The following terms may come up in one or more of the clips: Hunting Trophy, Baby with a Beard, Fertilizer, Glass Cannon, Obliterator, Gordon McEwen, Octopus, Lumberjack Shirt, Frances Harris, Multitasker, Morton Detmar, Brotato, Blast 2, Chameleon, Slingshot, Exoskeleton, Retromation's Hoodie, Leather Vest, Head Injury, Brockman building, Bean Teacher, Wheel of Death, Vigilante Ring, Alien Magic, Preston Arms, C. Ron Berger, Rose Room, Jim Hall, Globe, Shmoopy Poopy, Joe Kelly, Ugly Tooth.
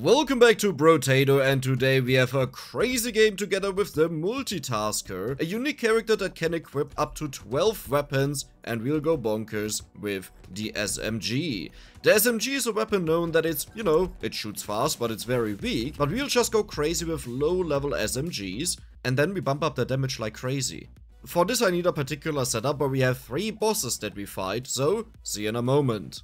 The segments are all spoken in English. Welcome back to Brotato, and today we have a crazy game together with the Multitasker, a unique character that can equip up to 12 weapons, and we'll go bonkers with the SMG. The SMG is a weapon known that it's, you know, it shoots fast, but it's very weak, but we'll just go crazy with low-level SMGs, and then we bump up the damage like crazy. For this I need a particular setup where we have 3 bosses that we fight, so see you in a moment.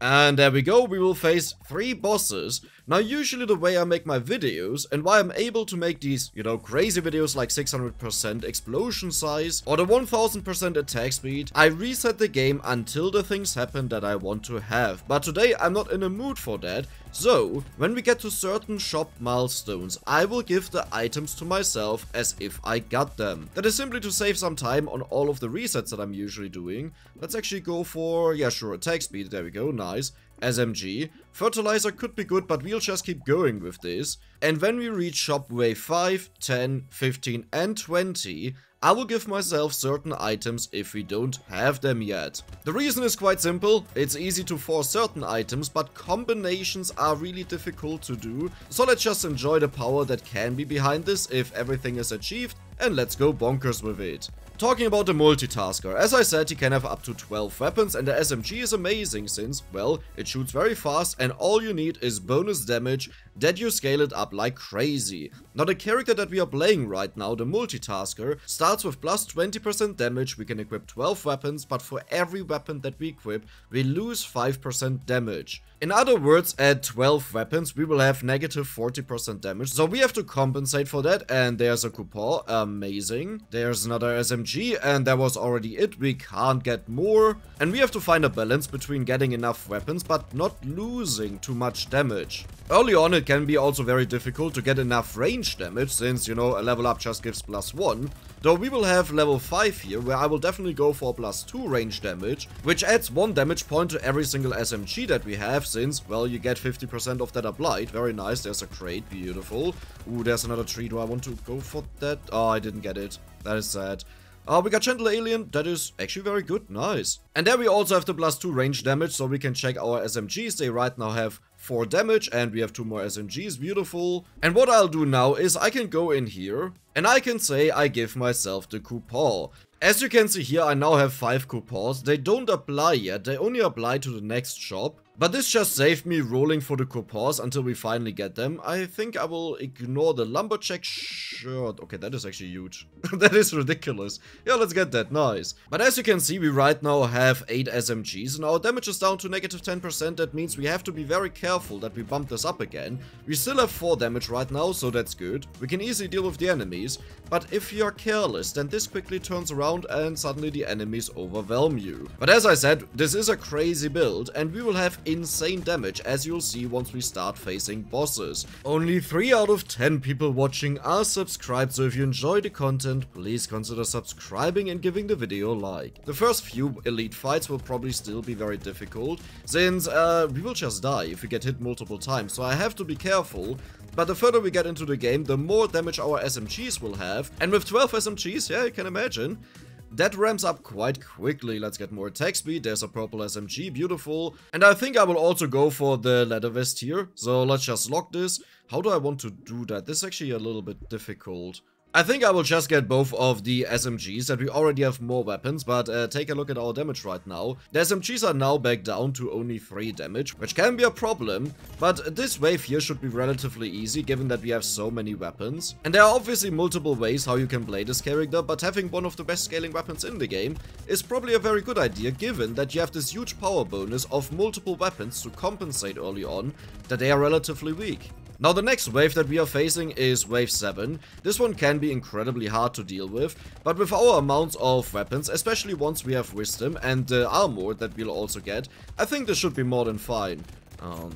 And there we go, we will face 3 bosses. Now usually the way I make my videos and why I'm able to make these, you know, crazy videos like 600% explosion size or the 1000% attack speed, I reset the game until the things happen that I want to have. But today I'm not in a mood for that, so when we get to certain shop milestones, I will give the items to myself as if I got them. That is simply to save some time on all of the resets that I'm usually doing. Let's actually go for, yeah sure, attack speed, there we go, nice. SMG. Fertilizer could be good, but we'll just keep going with this. And when we reach shop wave 5, 10, 15 and 20, I will give myself certain items if we don't have them yet. The reason is quite simple. It's easy to force certain items, but combinations are really difficult to do. So let's just enjoy the power that can be behind this if everything is achieved, and let's go bonkers with it. Talking about the Multitasker, as I said, he can have up to 12 weapons, and the SMG is amazing since, well, it shoots very fast and all you need is bonus damage that you scale it up like crazy. Now the character that we are playing right now, the Multitasker, starts with plus 20% damage. We can equip 12 weapons, but for every weapon that we equip, we lose 5% damage. In other words, at 12 weapons, we will have negative 40% damage, so we have to compensate for that, and there's a coupon, amazing. There's another SMG, and that was already it, we can't get more. And we have to find a balance between getting enough weapons, but not losing too much damage. Early on, it can be also very difficult to get enough range damage, since, you know, a level up just gives +1. Though we will have level 5 here, where I will definitely go for +2 range damage, which adds 1 damage point to every single SMG that we have, since, well, you get 50% of that applied. Very nice, there's a crate, beautiful. Ooh, there's another tree, do I want to go for that? Oh, I didn't get it. That is sad. We got Gentle Alien, that is actually very good, nice. And there we also have the +2 range damage, so we can check our SMGs. They right now have 4 damage, and we have 2 more SMGs, beautiful. And what I'll do now is I can go in here, and I can say I give myself the coupon. As you can see here, I now have 5 coupons. They don't apply yet, they only apply to the next shop. But this just saved me rolling for the coupons until we finally get them. I think I will ignore the Lumberjack Shirt. Okay, that is actually huge. That is ridiculous. Yeah, let's get that. Nice. But as you can see, we right now have 8 SMGs and our damage is down to negative 10%. That means we have to be very careful that we bump this up again. We still have 4 damage right now, so that's good. We can easily deal with the enemies. But if you are careless, then this quickly turns around and suddenly the enemies overwhelm you. But as I said, this is a crazy build and we will have insane damage, as you'll see once we start facing bosses. Only 3 out of 10 people watching are subscribed, so if you enjoy the content, please consider subscribing and giving the video a like. The first few elite fights will probably still be very difficult, since we will just die if we get hit multiple times, so I have to be careful. But the further we get into the game, the more damage our SMGs will have, and with 12 SMGs, yeah, you can imagine. That ramps up quite quickly. Let's get more attack speed. There's a purple SMG, beautiful. And I think I will also go for the Leather Vest here. So let's just lock this. How do I want to do that? This is actually a little bit difficult. I think I will just get both of the SMGs that we already have more weapons, but take a look at our damage right now. The SMGs are now back down to only 3 damage, which can be a problem, but this wave here should be relatively easy given that we have so many weapons. And there are obviously multiple ways how you can play this character, but having one of the best scaling weapons in the game is probably a very good idea given that you have this huge power bonus of multiple weapons to compensate early on that they are relatively weak. Now the next wave that we are facing is wave 7. This one can be incredibly hard to deal with, but with our amounts of weapons, especially once we have wisdom and the armor that we'll also get, I think this should be more than fine.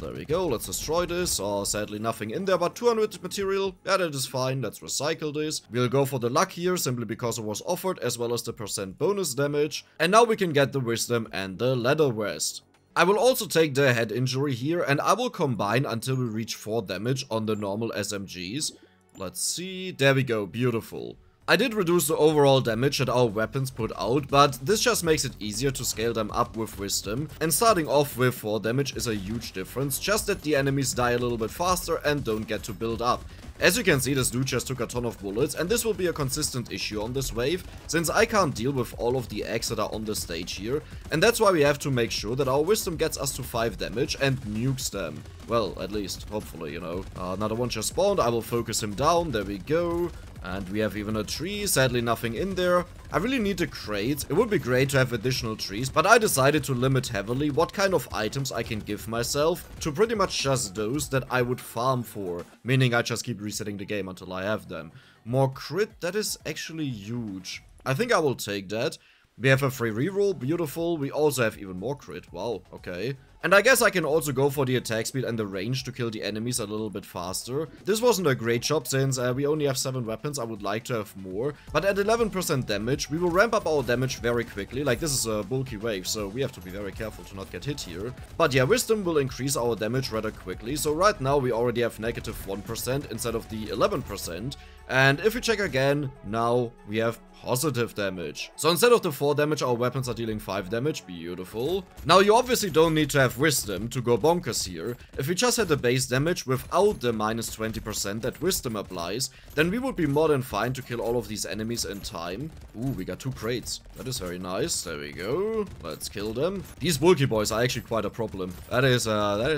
There we go, let's destroy this. Oh, sadly nothing in there but 200 material. Yeah, that is fine, let's recycle this. We'll go for the luck here, simply because it was offered, as well as the % bonus damage. And now we can get the wisdom and the Leather Vest. I will also take the Head Injury here, and I will combine until we reach 4 damage on the normal SMGs. Let's see, there we go, beautiful. I did reduce the overall damage that our weapons put out, but this just makes it easier to scale them up with wisdom, and starting off with 4 damage is a huge difference, just that the enemies die a little bit faster and don't get to build up. As you can see, this dude just took a ton of bullets, and this will be a consistent issue on this wave, since I can't deal with all of the eggs that are on the stage here, and that's why we have to make sure that our wisdom gets us to 5 damage and nukes them. Well, at least, hopefully, you know. Another one just spawned, I will focus him down, there we go. And we have even a tree, sadly nothing in there. I really need a crate. It would be great to have additional trees, but I decided to limit heavily what kind of items I can give myself to pretty much just those that I would farm for, meaning I just keep resetting the game until I have them. More crit, that is actually huge. I think I will take that. We have a free reroll, beautiful. We also have even more crit, wow, okay. And I guess I can also go for the attack speed and the range to kill the enemies a little bit faster. This wasn't a great job since we only have 7 weapons, I would like to have more. But at 11% damage, we will ramp up our damage very quickly. Like, this is a bulky wave, so we have to be very careful to not get hit here. But yeah, wisdom will increase our damage rather quickly. So right now we already have negative 1% instead of the 11%. And if we check again, now we have positive damage. So instead of the 4 damage, our weapons are dealing 5 damage, beautiful. Now you obviously don't need to have wisdom to go bonkers here. If we just had the base damage without the minus 20% that wisdom applies, then we would be more than fine to kill all of these enemies in time. Ooh, we got 2 crates. That is very nice. There we go. Let's kill them. These bulky boys are actually quite a problem. That is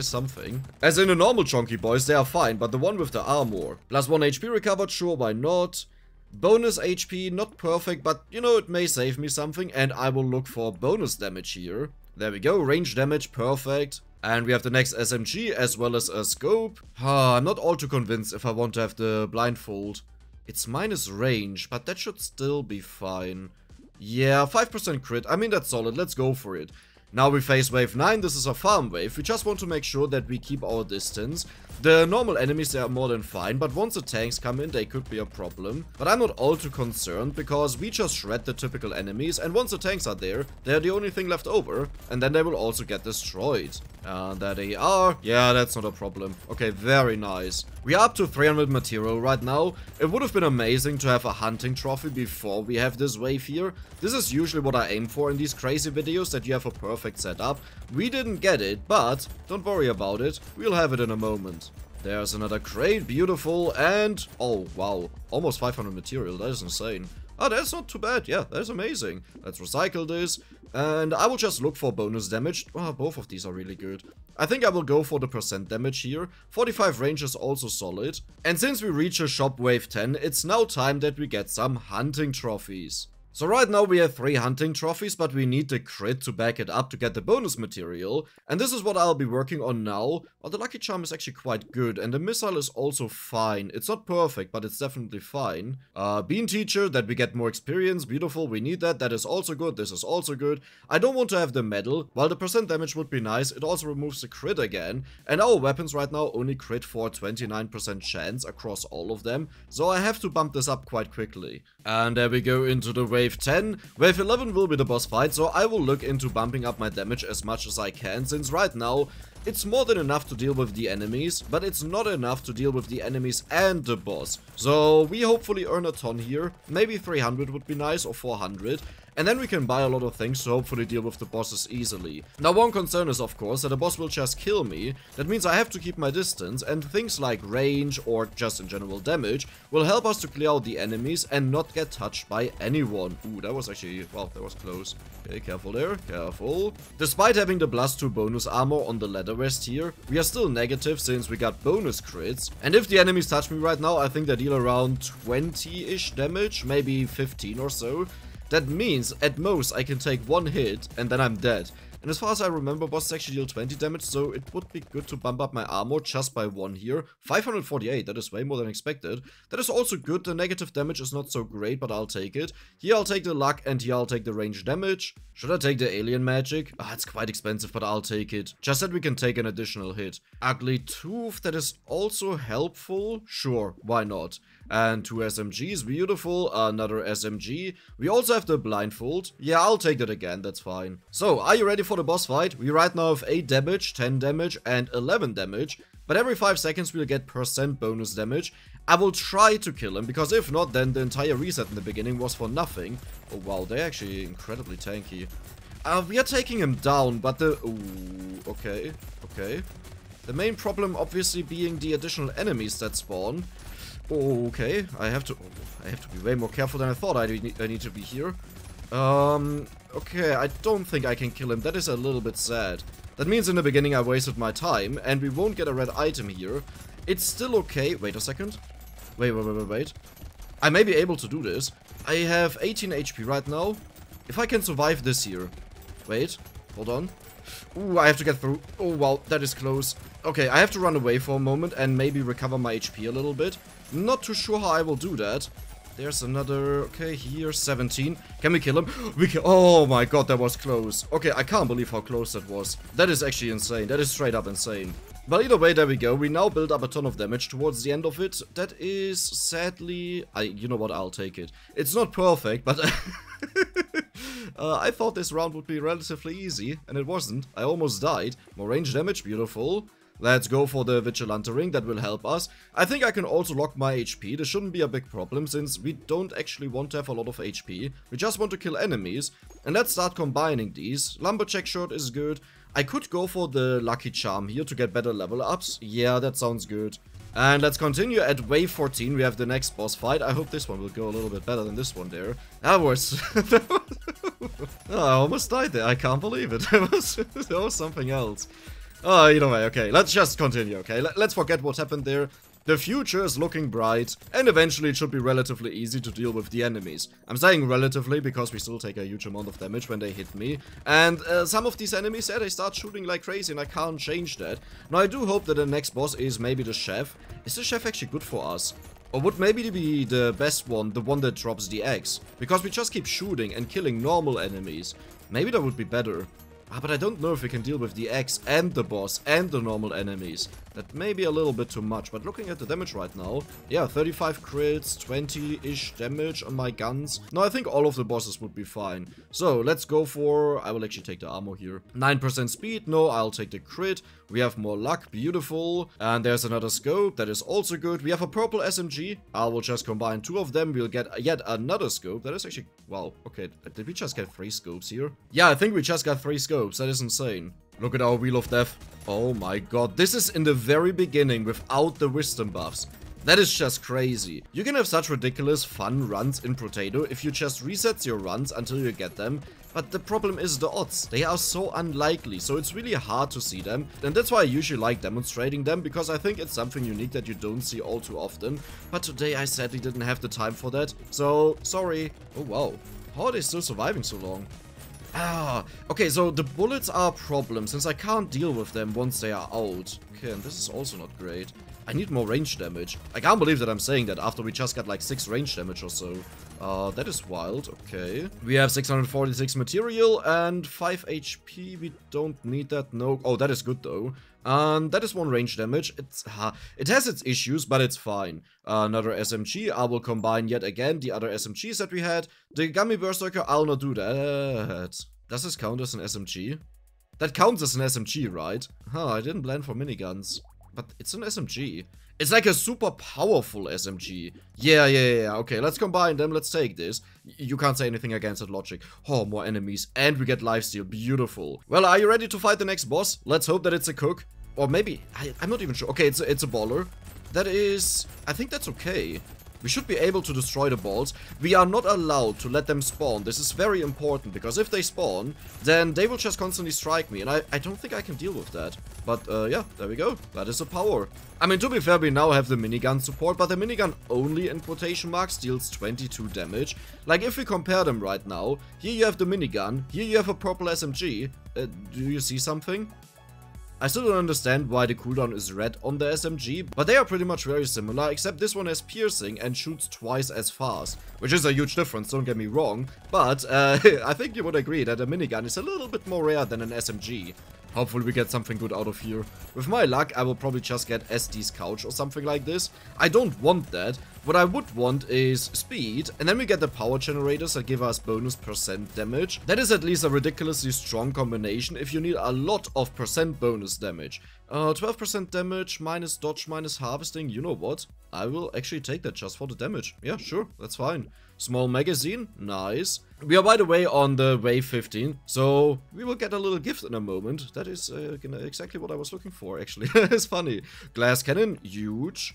something. As in the normal chunky boys, they are fine, but the one with the armor. Plus 1 HP recovered, sure, why not? Bonus HP, not perfect, but you know, it may save me something, and I will look for bonus damage here. There we go, range damage, perfect. And we have the next SMG as well as a scope. I'm not all too convinced if I want to have the blindfold. It's minus range, but that should still be fine. Yeah, 5% crit. I mean, that's solid. Let's go for it. Now we face wave 9. This is a farm wave. We just want to make sure that we keep our distance. The normal enemies, they are more than fine, but once the tanks come in, they could be a problem. But I'm not all too concerned, because we just shred the typical enemies, and once the tanks are there, they're the only thing left over, and then they will also get destroyed. And there they are. Yeah, that's not a problem. Okay, very nice. We are up to 300 material right now. It would have been amazing to have a hunting trophy before we have this wave here. This is usually what I aim for in these crazy videos, that you have a perfect setup. We didn't get it, but don't worry about it. We'll have it in a moment. There's another crate, beautiful, and oh wow, almost 500 material, that is insane. Oh, that's not too bad, yeah, that's amazing. Let's recycle this, and I will just look for bonus damage. Oh, both of these are really good. I think I will go for the percent damage here. 45 range is also solid. And since we reach a shop wave 10, it's now time that we get some hunting trophies. So right now we have 3 hunting trophies, but we need the crit to back it up to get the bonus material. And this is what I'll be working on now. Well, the Lucky Charm is actually quite good, and the missile is also fine. It's not perfect, but it's definitely fine. Bean Teacher, that we get more experience, beautiful, we need that. That is also good, this is also good. I don't want to have the medal. While the percent damage would be nice, it also removes the crit again. And our weapons right now only crit for a 29% chance across all of them. So I have to bump this up quite quickly. And there we go into the wave 10. Wave 11 will be the boss fight, so I will look into bumping up my damage as much as I can, since right now it's more than enough to deal with the enemies, but it's not enough to deal with the enemies and the boss. So we hopefully earn a ton here. Maybe 300 would be nice, or 400. And then we can buy a lot of things to hopefully deal with the bosses easily. Now, one concern is, of course, that a boss will just kill me. That means I have to keep my distance, and things like range or just in general damage will help us to clear out the enemies and not get touched by anyone. Ooh, that was actually, well, that was close. Okay, careful there, careful. Despite having the Blast 2 bonus armor on the Leather Vest here, we are still negative since we got bonus crits. And if the enemies touch me right now, I think they deal around 20-ish damage, maybe 15 or so. That means, at most, I can take 1 hit and then I'm dead. And as far as I remember, bosses actually deal 20 damage, so it would be good to bump up my armor just by 1 here. 548, that is way more than expected. That is also good, the negative damage is not so great, but I'll take it. Here I'll take the luck, and here I'll take the range damage. Should I take the alien magic? Ah, it's quite expensive, but I'll take it. Just that we can take an additional hit. Ugly Tooth, that is also helpful. Sure, why not? And 2 SMGs, beautiful, another SMG. We also have the blindfold. Yeah, I'll take that again, that's fine. So, are you ready for the boss fight? We right now have 8 damage, 10 damage, and 11 damage. But every 5 seconds we'll get percent bonus damage. I will try to kill him, because if not, then the entire reset in the beginning was for nothing. Oh wow, they're actually incredibly tanky. We are taking him down, but the... Ooh, okay, okay. The main problem obviously being the additional enemies that spawn. Oh, okay, I have to be way more careful than I thought I need to be here. Okay, I don't think I can kill him. That is a little bit sad. That means in the beginning I wasted my time, and we won't get a red item here. It's still okay. Wait a second. Wait. I may be able to do this. I have 18 HP right now. If I can survive this here. Wait, hold on. Ooh, I have to get through. Oh, wow, that is close. Okay, I have to run away for a moment and maybe recover my HP a little bit. Not too sure how I will do that. There's another... Okay, here, 17. Can we kill him? We can... Oh my god, that was close. Okay, I can't believe how close that was. That is actually insane. That is straight up insane. But either way, there we go. We now build up a ton of damage towards the end of it. That is, sadly... You know what? I'll take it. It's not perfect, but... I thought this round would be relatively easy, and it wasn't. I almost died. More range damage, beautiful. Let's go for the Vigilante Ring, that will help us. I think I can also lock my HP. This shouldn't be a big problem, since we don't actually want to have a lot of HP. We just want to kill enemies. And let's start combining these. Lumberjack Shirt is good. I could go for the Lucky Charm here to get better level ups. Yeah, that sounds good. And let's continue at wave 14. We have the next boss fight. I hope this one will go a little bit better than this one there. That was... I almost died there. I can't believe it. That was something else. Oh, either way, okay. Let's just continue, okay? Let's forget what happened there. The future is looking bright, and eventually it should be relatively easy to deal with the enemies. I'm saying relatively because we still take a huge amount of damage when they hit me. And some of these enemies, yeah, they start shooting like crazy, and I can't change that. Now, I do hope that the next boss is maybe the chef. Is the chef actually good for us? Or would maybe be the best one, the one that drops the eggs? Because we just keep shooting and killing normal enemies. Maybe that would be better. Ah, but I don't know if we can deal with the X and the boss and the normal enemies. That may be a little bit too much, but looking at the damage right now, yeah, 35 crits, 20-ish damage on my guns. No, I think all of the bosses would be fine. So, let's go for... I will actually take the armor here. 9% speed, no, I'll take the crit. We have more luck, beautiful. And there's another scope, that is also good. We have a purple SMG. I will just combine two of them, we'll get yet another scope. That is actually... Wow, okay, did we just get 3 scopes here? Yeah, I think we just got 3 scopes. That is insane. Look at our Wheel of Death. Oh my god. This is in the very beginning without the wisdom buffs. That is just crazy. You can have such ridiculous fun runs in Brotato if you just reset your runs until you get them. But the problem is the odds. They are so unlikely, so it's really hard to see them. And that's why I usually like demonstrating them, because I think it's something unique that you don't see all too often. But today I sadly didn't have the time for that. So, sorry. Oh wow. How are they still surviving so long? Ah, okay, so the bullets are a problem, since I can't deal with them once they are out. Okay, and this is also not great. I need more range damage. I can't believe that I'm saying that after we just got like 6 range damage or so. That is wild, okay. We have 646 material and 5 HP. We don't need that, no. Oh, that is good though. That is 1 range damage. It has its issues, but it's fine. Another SMG. I will combine yet again the other SMGs that we had. The Gummy Berserker, I'll not do that. Does this count as an SMG? That counts as an SMG, right? Huh, I didn't plan for miniguns. But it's an SMG. It's like a super powerful SMG. Yeah. Okay, let's combine them. Let's take this. You can't say anything against that logic. Oh, more enemies. And we get lifesteal. Beautiful. Well, are you ready to fight the next boss? Let's hope that it's a cook. Or maybe... I'm not even sure. Okay, it's a baller. That is... I think that's okay. We should be able to destroy the balls. We are not allowed to let them spawn. This is very important, because if they spawn, then they will just constantly strike me. And I don't think I can deal with that. But yeah, there we go. That is a power. I mean, to be fair, we now have the minigun support, but the minigun only, in quotation marks, deals 22 damage. Like, if we compare them right now, here you have the minigun, here you have a purple SMG. Do you see something? I still don't understand why the cooldown is red on the SMG, but they are pretty much very similar, except this one has piercing and shoots twice as fast, which is a huge difference, don't get me wrong, but I think you would agree that a minigun is a little bit more rare than an SMG. Hopefully we get something good out of here. With my luck, I will probably just get SD's couch or something like this. I don't want that, What I would want is speed, and then we get the power generators that give us bonus percent damage. That is at least a ridiculously strong combination if you need a lot of percent bonus damage. 12% damage, minus dodge, minus harvesting, you know what? I will actually take that just for the damage. Yeah, sure, that's fine. Small magazine, nice. We are, by the way, on the wave 15, so we will get a little gift in a moment. That is exactly what I was looking for, actually. It's funny. Glass cannon, huge.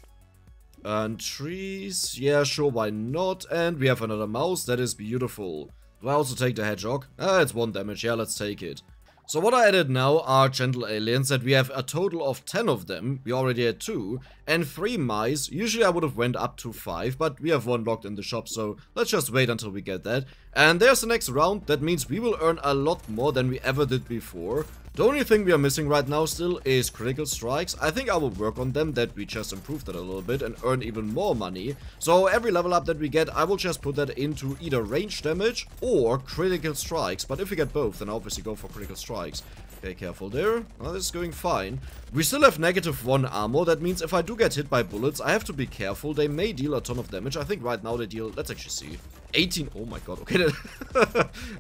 And trees, yeah, sure, why not? And we have another mouse, that is beautiful. Do I also take the hedgehog? It's 1 damage, yeah, let's take it. So what I added now are gentle aliens, that we have a total of 10 of them. We already had 2, and 3 mice. Usually I would have went up to 5, but we have 1 locked in the shop, so let's just wait until we get that. And there's the next round. That means we will earn a lot more than we ever did before. The only thing we are missing right now still is critical strikes. I think I will work on them, that we just improved that a little bit and earn even more money. So every level up that we get, I will just put that into either range damage or critical strikes. But if we get both, then obviously go for critical strikes. Okay, careful there. Well, this is going fine. We still have -1 armor. That means if I do get hit by bullets, I have to be careful. They may deal a ton of damage. I think right now they deal, let's actually see, 18. Oh my god,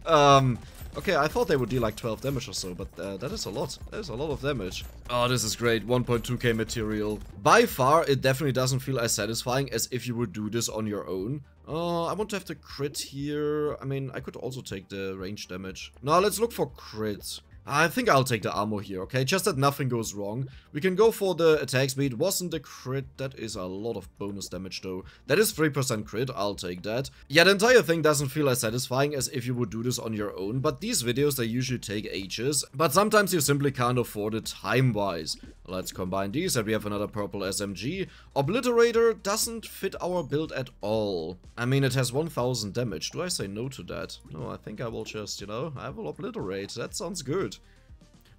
okay. Okay, I thought they would deal like 12 damage or so, but that is a lot. That is a lot of damage. Oh, this is great. 1.2k material. By far, it definitely doesn't feel as satisfying as if you would do this on your own. I want to have the crit here. I mean, I could also take the range damage. Now, let's look for crits. I think I'll take the armor here, okay? Just that nothing goes wrong. We can go for the attack speed. Wasn't the crit. That is a lot of bonus damage, though. That is 3% crit. I'll take that. Yeah, the entire thing doesn't feel as satisfying as if you would do this on your own. But these videos, they usually take ages. But sometimes you simply can't afford it time-wise. Let's combine these, and we have another purple SMG. Obliterator doesn't fit our build at all. I mean, it has 1000 damage. Do I say no to that? No, I think I will just, you know, I will obliterate. That sounds good.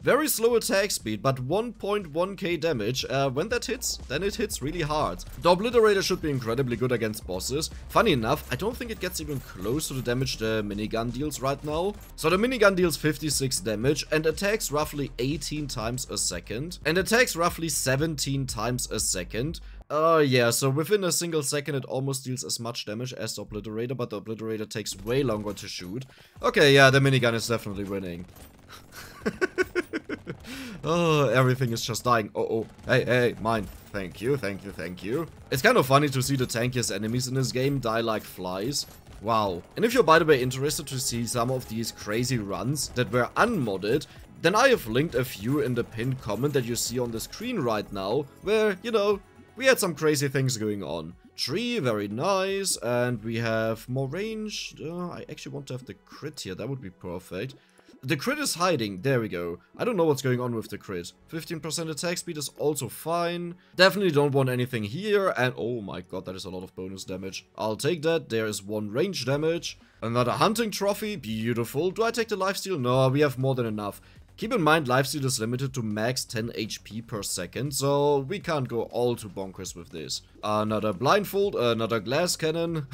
Very slow attack speed, but 1.1k damage. When that hits, then it hits really hard. The Obliterator should be incredibly good against bosses. Funny enough, I don't think it gets even close to the damage the minigun deals right now. So the minigun deals 56 damage and attacks roughly 18 times a second. And attacks roughly 17 times a second. Yeah, so within a single second it almost deals as much damage as the Obliterator, but the Obliterator takes way longer to shoot. Okay, yeah, the minigun is definitely winning. Oh, everything is just dying. Oh, hey, hey, mine. Thank you, thank you, thank you. It's kind of funny to see the tankiest enemies in this game die like flies. Wow. And if you're, by the way, interested to see some of these crazy runs that were unmodded, then I have linked a few in the pinned comment that you see on the screen right now, where, you know, we had some crazy things going on. Tree, very nice. And we have more range. I actually want to have the crit here. That would be perfect. The crit is hiding. There we go. I don't know what's going on with the crit. 15% attack speed is also fine. Definitely don't want anything here. And oh my god, that is a lot of bonus damage. I'll take that. There is 1 range damage. Another hunting trophy. Beautiful. Do I take the lifesteal? No, we have more than enough. Keep in mind, lifesteal is limited to max 10 HP per second, so we can't go all too bonkers with this. Another blindfold, another glass cannon.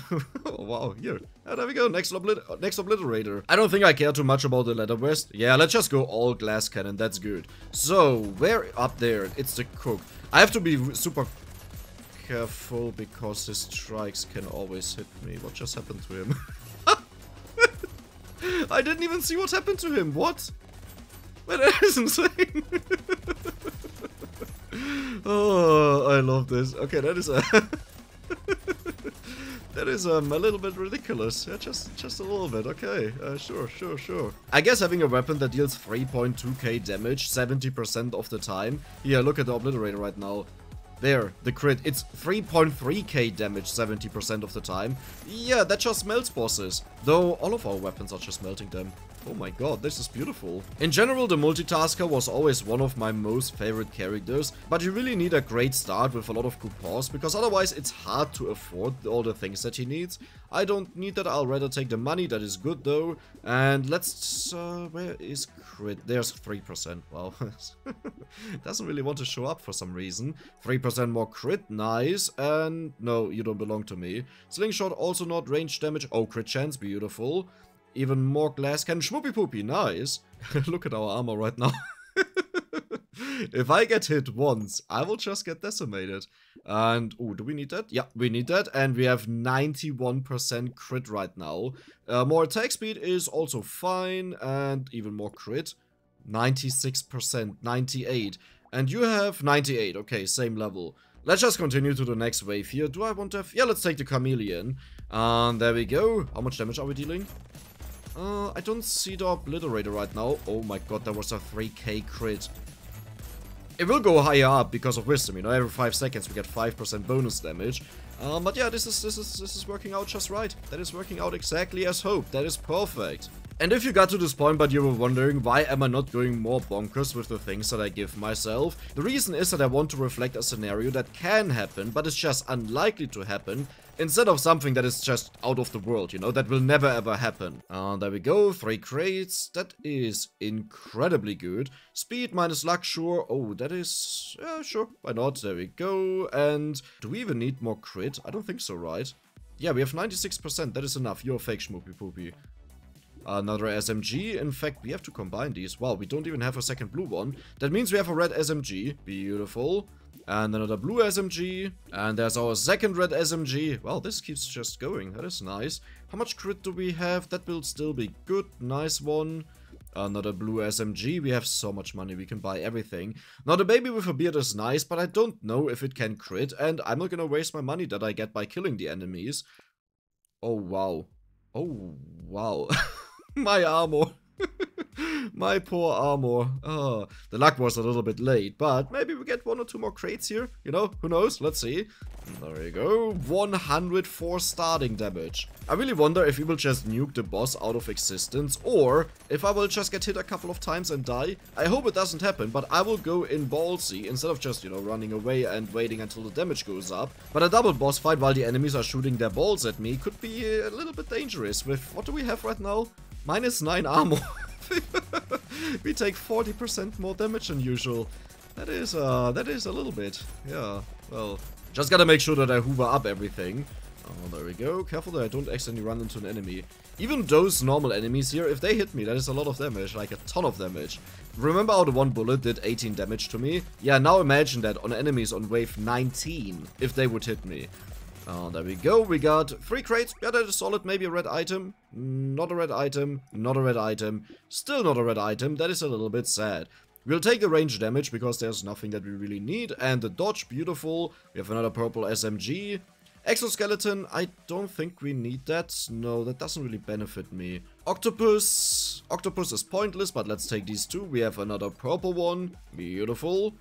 Oh, wow, here. Oh, there we go, next obliterator. I don't think I care too much about the leather vest. Yeah, let's just go all glass cannon, that's good. So, where up there? It's the cook. I have to be super careful because his strikes can always hit me. What just happened to him? I didn't even see what happened to him, what? But that is insane. Oh, I love this. Okay, that is a that is a little bit ridiculous. Yeah, just a little bit. Okay, sure. I guess having a weapon that deals 3.2k damage 70% of the time. Yeah, look at the obliterator right now. There, the crit. It's 3.3k damage 70% of the time. Yeah, that just melts bosses. Though all of our weapons are just melting them. Oh my god, this is beautiful. In general, the Multitasker was always one of my most favorite characters. But you really need a great start with a lot of coupons, because otherwise it's hard to afford all the things that he needs. I don't need that. I'll rather take the money. That is good, though. And let's... where is crit? There's 3%. Wow. Doesn't really want to show up for some reason. 3%. More crit, nice. And no, you don't belong to me. Slingshot, also not range damage. Oh, crit chance, beautiful. Even more glass cannon. Shmoopy Poopy, nice. Look at our armor right now. If I get hit once, I will just get decimated. And, oh, do we need that? Yeah, we need that. And we have 91% crit right now. More attack speed is also fine. And even more crit. 96%, 98. And you have 98. Okay, same level. Let's just continue to the next wave here. Do I want to have... Yeah, let's take the Chameleon. And there we go. How much damage are we dealing? I don't see the Obliterator right now. Oh my god, that was a 3k crit. It will go higher up because of wisdom, you know, every 5 seconds we get 5% bonus damage. But yeah, this is working out just right. That is working out exactly as hoped. That is perfect. And if you got to this point but you were wondering why am I not going more bonkers with the things that I give myself, the reason is that I want to reflect a scenario that can happen but it's just unlikely to happen, instead of something that is just out of the world, you know, that will never ever happen. There we go, 3 crates. That is incredibly good. Speed minus luck, sure. Oh, that is... yeah, sure, why not? There we go. And do we even need more crit? I don't think so, right? Yeah, we have 96%. That is enough. You're fake Shmoopy Poopy. Another SMG. In fact, we have to combine these. Wow, we don't even have a second blue one. That means we have a red SMG. Beautiful. And another blue SMG. And there's our second red SMG. Wow, this keeps just going. That is nice. How much crit do we have? That will still be good. Nice one. Another blue SMG. We have so much money. We can buy everything. Now, the baby with a beard is nice, but I don't know if it can crit. And I'm not gonna waste my money that I get by killing the enemies. Oh, wow. Oh, wow. My armor. My poor armor. Oh, the luck was a little bit late, but maybe we get 1 or 2 more crates here. You know, who knows? Let's see. There you go. 104 starting damage. I really wonder if we will just nuke the boss out of existence, or if I will just get hit a couple of times and die. I hope it doesn't happen, but I will go in ballsy instead of just, you know, running away and waiting until the damage goes up. But a double boss fight while the enemies are shooting their balls at me could be a little bit dangerous with... What do we have right now? Minus 9 armor. We take 40% more damage than usual. That is a little bit. Yeah, well, just gotta make sure that I hoover up everything. Oh, there we go. Careful that I don't accidentally run into an enemy. Even those normal enemies here, if they hit me, that is a lot of damage, like a ton of damage. Remember how the one bullet did 18 damage to me? Yeah, now imagine that on enemies on wave 19, if they would hit me. Oh, there we go. We got 3 crates. Yeah, that is solid. Maybe a red item. Not a red item. Not a red item. Still not a red item. That is a little bit sad. We'll take the range damage because there's nothing that we really need. And the dodge, beautiful. We have another purple SMG. Exoskeleton, I don't think we need that. No, that doesn't really benefit me. Octopus. Octopus is pointless, but let's take these 2. We have another purple one. Beautiful.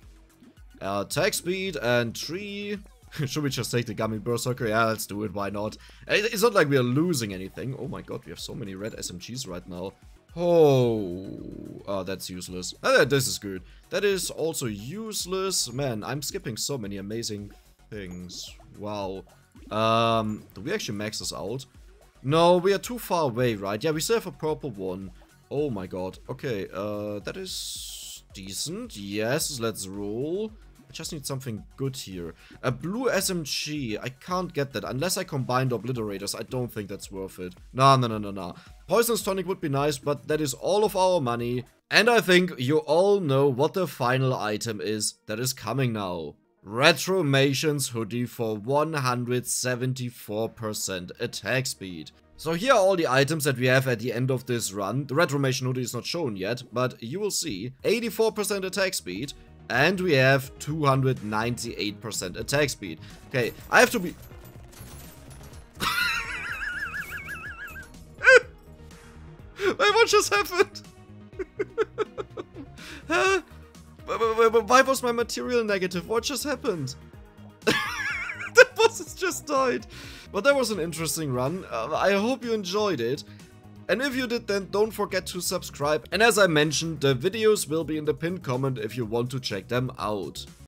Attack speed and 3... Should we just take the Gummy Berserker? Yeah, let's do it. Why not? It's not like we are losing anything. Oh my god, we have so many red SMGs right now. Oh, that's useless. This is good. That is also useless. Man, I'm skipping so many amazing things. Wow. Do we actually max this out? No, we are too far away, right? Yeah, we still have a purple one. Oh my god. Okay, that is decent. Yes, let's roll. Just need something good here. A blue SMG. I can't get that unless I combine the Obliterators. I don't think that's worth it. No. Poisonous Tonic would be nice, but that is all of our money. And I think you all know what the final item is that is coming now. Retromation's Hoodie for 174% attack speed. So here are all the items that we have at the end of this run. The Retromation Hoodie is not shown yet, but you will see. 84% attack speed. And we have 298% attack speed. Okay, I have to be... Wait, what just happened? Huh? Why was my material negative? What just happened? The bosses just died. But that was an interesting run. I hope you enjoyed it. And if you did, then don't forget to subscribe. And as I mentioned, the videos will be in the pinned comment if you want to check them out.